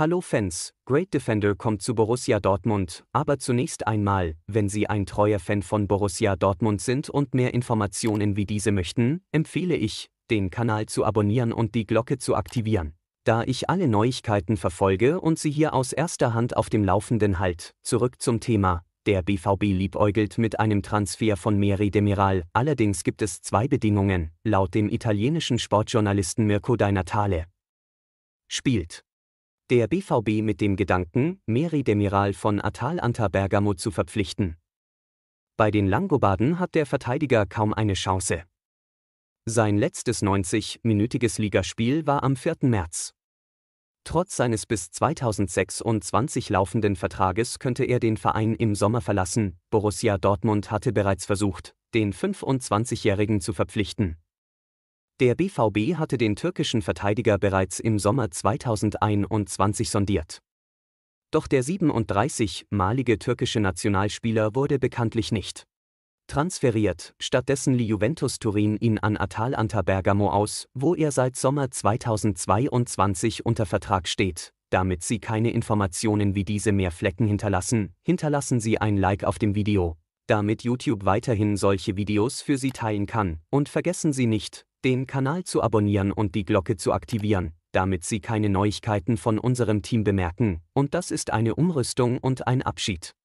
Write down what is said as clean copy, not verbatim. Hallo Fans, Great Defender kommt zu Borussia Dortmund, aber zunächst einmal, wenn Sie ein treuer Fan von Borussia Dortmund sind und mehr Informationen wie diese möchten, empfehle ich, den Kanal zu abonnieren und die Glocke zu aktivieren. Da ich alle Neuigkeiten verfolge und Sie hier aus erster Hand auf dem Laufenden halt, zurück zum Thema, der BVB liebäugelt mit einem Transfer von Merih Demiral, allerdings gibt es zwei Bedingungen, laut dem italienischen Sportjournalisten Mirko De Natale. Spielt der BVB mit dem Gedanken, Merih Demiral von Atalanta Bergamo zu verpflichten. Bei den Langobarden hat der Verteidiger kaum eine Chance. Sein letztes 90-minütiges Ligaspiel war am 4. März. Trotz seines bis 2026 laufenden Vertrages könnte er den Verein im Sommer verlassen. Borussia Dortmund hatte bereits versucht, den 25-Jährigen zu verpflichten. Der BVB hatte den türkischen Verteidiger bereits im Sommer 2021 sondiert. Doch der 37-malige türkische Nationalspieler wurde bekanntlich nicht transferiert, stattdessen lieh Juventus Turin ihn an Atalanta Bergamo aus, wo er seit Sommer 2022 unter Vertrag steht. Damit Sie keine Informationen wie diese mehr Flecken hinterlassen, hinterlassen Sie ein Like auf dem Video, damit YouTube weiterhin solche Videos für Sie teilen kann, und vergessen Sie nicht, den Kanal zu abonnieren und die Glocke zu aktivieren, damit Sie keine Neuigkeiten von unserem Team bemerken, und das ist eine Umrüstung und ein Abschied.